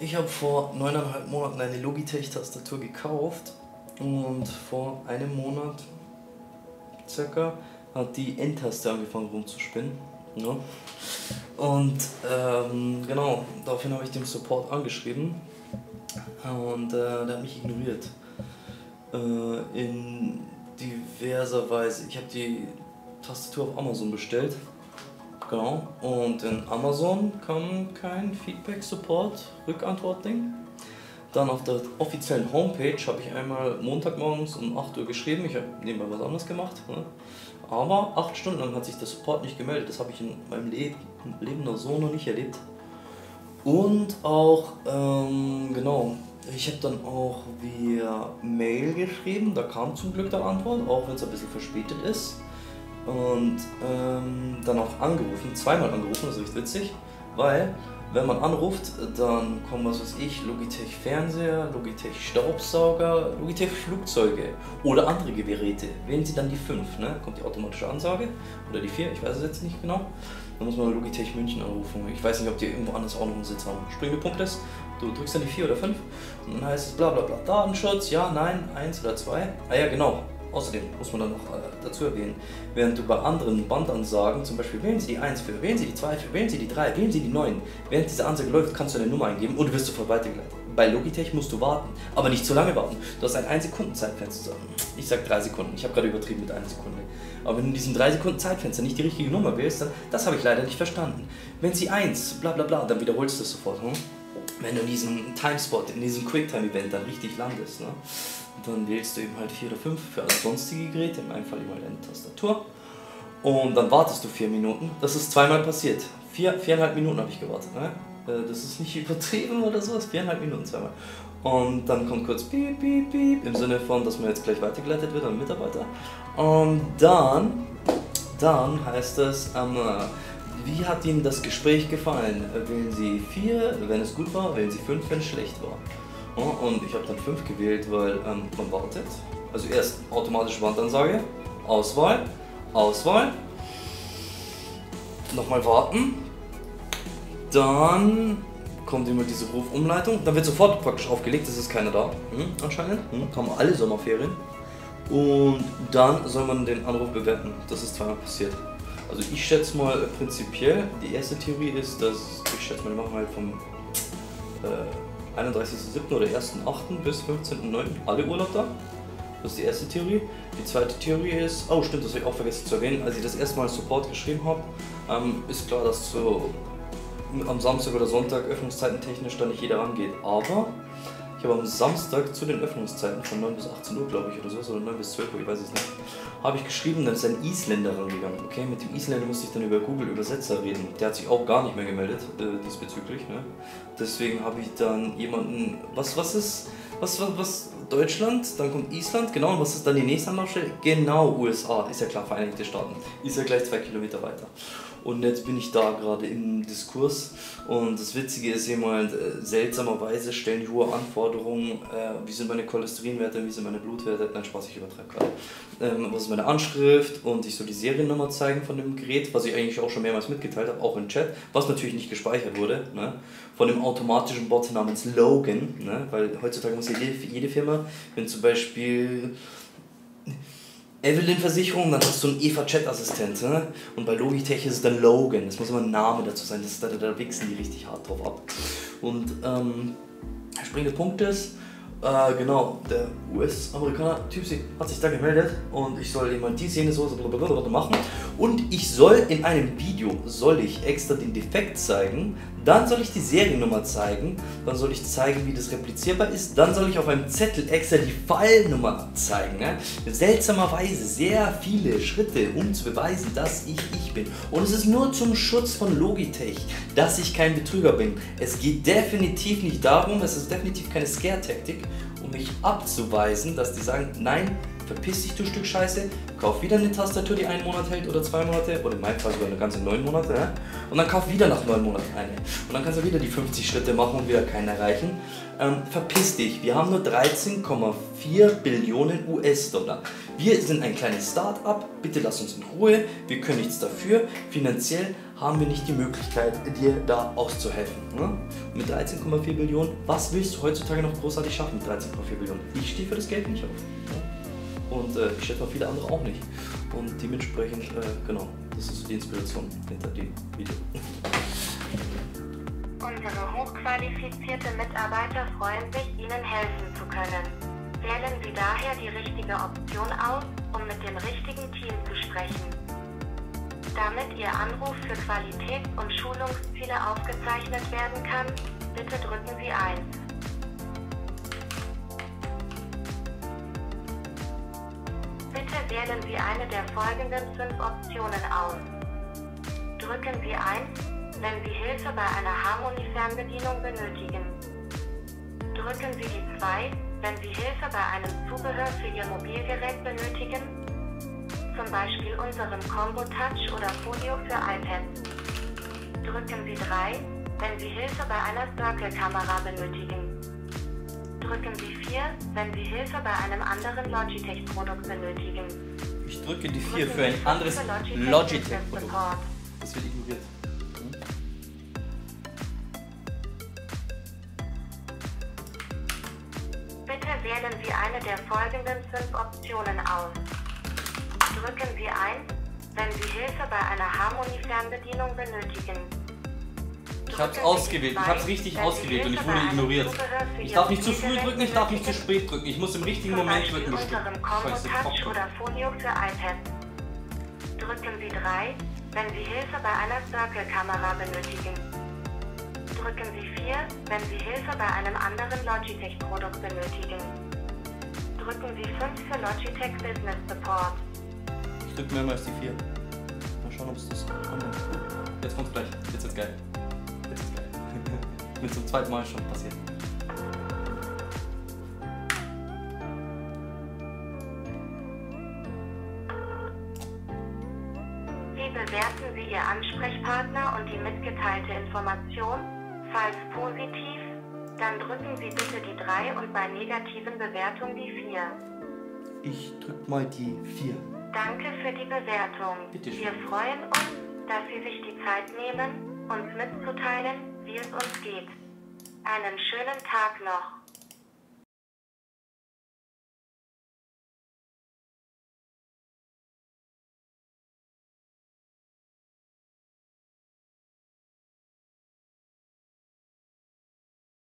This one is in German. Ich habe vor 9,5 Monaten eine Logitech-Tastatur gekauft und vor einem Monat circa hat die N-Taste angefangen rumzuspinnen. Ja. Und genau, daraufhin habe ich den Support angeschrieben und der hat mich ignoriert. In diverser Weise. Ich habe die Tastatur auf Amazon bestellt. Genau, und in Amazon kam kein Feedback-Support-Rückantwort-Ding. Dann auf der offiziellen Homepage habe ich einmal Montagmorgens um 8 Uhr geschrieben. Ich habe nebenbei was anderes gemacht. Ne? Aber 8 Stunden lang hat sich der Support nicht gemeldet. Das habe ich in meinem Leben noch so noch nicht erlebt. Und auch, genau, ich habe dann auch via Mail geschrieben. Da kam zum Glück dann Antwort, auch wenn es ein bisschen verspätet ist. Und dann auch angerufen, zweimal angerufen, das ist echt witzig, weil wenn man anruft, dann kommen was weiß ich, Logitech Fernseher, Logitech Staubsauger, Logitech Flugzeuge oder andere Geräte. Wählen Sie dann die 5, ne? Kommt die automatische Ansage oder die 4, ich weiß es jetzt nicht genau. Dann muss man Logitech München anrufen, ich weiß nicht, ob die irgendwo anders auch noch einen Sitz haben. Springende Punkt ist, du drückst dann die 4 oder 5 und dann heißt es bla bla bla, Datenschutz, ja, nein, 1 oder 2, ah ja genau. Außerdem muss man dann noch dazu erwähnen, während du bei anderen Bandansagen, zum Beispiel wählen Sie die 1 für, wählen Sie die 2 für, wählen Sie die 3, wählen Sie die 9. Während diese Ansage läuft, kannst du eine Nummer eingeben und wirst sofort weitergeleitet. Bei Logitech musst du warten, aber nicht zu lange warten. Du hast ein 1-Sekunden-Zeitfenster. Ich sag 3 Sekunden, ich habe gerade übertrieben mit 1 Sekunde. Aber wenn du in diesem 3 Sekunden Zeitfenster nicht die richtige Nummer wählst, dann, das habe ich leider nicht verstanden. Wenn Sie 1, bla bla bla, dann wiederholst du es sofort. Hm? Wenn du in diesem Timespot, in diesem Quicktime-Event dann richtig landest, ne? Dann wählst du eben halt 4 oder 5 für alle sonstige Geräte, in meinem Fall eben halt eine Tastatur. Und dann wartest du 4 Minuten. Das ist zweimal passiert. 4,5 Minuten habe ich gewartet. Ne? Das ist nicht übertrieben oder sowas, 4,5 Minuten zweimal. Und dann kommt kurz piep, piep, piep, im Sinne von, dass man jetzt gleich weitergeleitet wird an den Mitarbeiter. Und dann heißt es, wie hat Ihnen das Gespräch gefallen? Wählen Sie 4, wenn es gut war, wählen Sie 5, wenn es schlecht war. Oh, und ich habe dann 5 gewählt, weil man wartet. Also erst automatische Bandansage, Auswahl, Auswahl, nochmal warten, dann kommt immer diese Rufumleitung, dann wird sofort praktisch aufgelegt, es ist keiner da, anscheinend, haben alle Sommerferien. Und dann soll man den Anruf bewerten, das ist zweimal passiert. Also ich schätze mal prinzipiell, die erste Theorie ist, dass, ich schätze mal, die machen halt vom 31.07. oder 1.08. bis 15.09. alle Urlaub da. Das ist die erste Theorie. Die zweite Theorie ist, oh stimmt, das habe ich auch vergessen zu erwähnen, als ich das erste Mal Support geschrieben habe, ist klar, dass so am Samstag oder Sonntag Öffnungszeiten technisch da nicht jeder rangeht. Aber ich habe am Samstag zu den Öffnungszeiten von 9 bis 18 Uhr, glaube ich, oder so, oder 9 bis 12 Uhr, ich weiß es nicht, habe ich geschrieben, dann ist ein Isländer rangegangen. Okay, mit dem Isländer musste ich dann über Google-Übersetzer reden. Der hat sich auch gar nicht mehr gemeldet, diesbezüglich. Ne? Deswegen habe ich dann jemanden, was Deutschland, dann kommt Island, genau, und was ist dann die nächste Anlaufstelle? Genau, USA, ist ja klar, Vereinigte Staaten, ist ja gleich 2 Kilometer weiter. Und jetzt bin ich da gerade im Diskurs und das Witzige ist jemand, seltsamerweise stellen die hohe Anforderungen, wie sind meine Cholesterinwerte, wie sind meine Blutwerte, nein Spaß, ich übertreibe gerade, was ist meine Anschrift und ich soll die Seriennummer zeigen von dem Gerät, was ich eigentlich auch schon mehrmals mitgeteilt habe, auch im Chat, was natürlich nicht gespeichert wurde, ne? Von dem automatischen Bot namens Logan, ne? Weil heutzutage muss ja jede Firma, wenn zum Beispiel Evelyn-Versicherung, dann hast du einen Eva-Chat-Assistent, ne? Und bei Logitech ist es dann Logan, das muss immer ein Name dazu sein, das, da wichsen die richtig hart drauf ab. Und der springende Punkt ist, genau, der US-Amerikaner-Typ hat sich da gemeldet und ich soll jemand dies, jenes, so machen und ich soll in einem Video, soll ich extra den Defekt zeigen, dann soll ich die Seriennummer zeigen, dann soll ich zeigen, wie das replizierbar ist, dann soll ich auf einem Zettel extra die Fallnummer zeigen. Ne? Seltsamerweise sehr viele Schritte, um zu beweisen, dass ich bin. Und es ist nur zum Schutz von Logitech, dass ich kein Betrüger bin. Es geht definitiv nicht darum, es ist definitiv keine Scare-Taktik, um mich abzuweisen, dass die sagen, nein, verpiss dich du Stück Scheiße, kauf wieder eine Tastatur, die einen Monat hält oder 2 Monate oder in meinem Fall sogar eine ganze 9 Monate, ne? Und dann kauf wieder nach 9 Monaten eine und dann kannst du wieder die 50 Schritte machen und wieder keinen erreichen. Verpiss dich, wir haben nur 13,4 Billionen US-Dollar. Wir sind ein kleines Start-up, bitte lass uns in Ruhe, wir können nichts dafür, finanziell haben wir nicht die Möglichkeit, dir da auszuhelfen. Ne? Mit 13,4 Billionen, was willst du heutzutage noch großartig schaffen mit 13,4 Billionen? Ich stehe für das Geld nicht auf. Ne? Und ich schätze mal viele andere auch nicht. Und dementsprechend, genau, das ist die Inspiration hinter dem Video. Unsere hochqualifizierte Mitarbeiter freuen sich, Ihnen helfen zu können. Wählen Sie daher die richtige Option aus, um mit dem richtigen Team zu sprechen. Damit Ihr Anruf für Qualitäts- und Schulungsziele aufgezeichnet werden kann, bitte drücken Sie 1. Bitte wählen Sie eine der folgenden 5 Optionen aus. Drücken Sie 1, wenn Sie Hilfe bei einer Harmony-Fernbedienung benötigen. Drücken Sie die 2, wenn Sie Hilfe bei einem Zubehör für Ihr Mobilgerät benötigen, zum Beispiel unseren Combo Touch oder Folio für iPad. Drücken Sie 3, wenn Sie Hilfe bei einer Circle-Kamera benötigen. Drücken Sie 4, wenn Sie Hilfe bei einem anderen Logitech-Produkt benötigen. Ich drücke die 4 für ein anderes Logitech-Produkt. Das wird ignoriert. Wählen Sie eine der folgenden 5 Optionen aus. Drücken Sie 1, wenn Sie Hilfe bei einer Harmony-Fernbedienung benötigen. Ich habe es ausgewählt, ich habe es richtig ausgewählt und ich wurde ignoriert. Ich darf nicht zu früh drücken, ich darf nicht zu spät drücken. Ich muss im richtigen Moment drücken. Scheiße, Kopf. Oder Folio für iPad. Drücken Sie 3, wenn Sie Hilfe bei einer Circle-Kamera benötigen. Drücken Sie 4, wenn Sie Hilfe bei einem anderen Logitech-Produkt benötigen. Drücken Sie 5 für Logitech Business Support. Ich drücke mehrmals die 4. Mal schauen, ob es das kommt. Jetzt kommt es gleich. Jetzt ist geil. Jetzt ist geil. Mit zum zweiten Mal schon passiert. Wie bewerten Sie Ihr Ansprechpartner und die mitgeteilte Information? Falls positiv, dann drücken Sie bitte die 3 und bei negativen Bewertungen die 4. Ich drück mal die 4. Danke für die Bewertung. Bitteschön. Wir freuen uns, dass Sie sich die Zeit nehmen, uns mitzuteilen, wie es uns geht. Einen schönen Tag noch.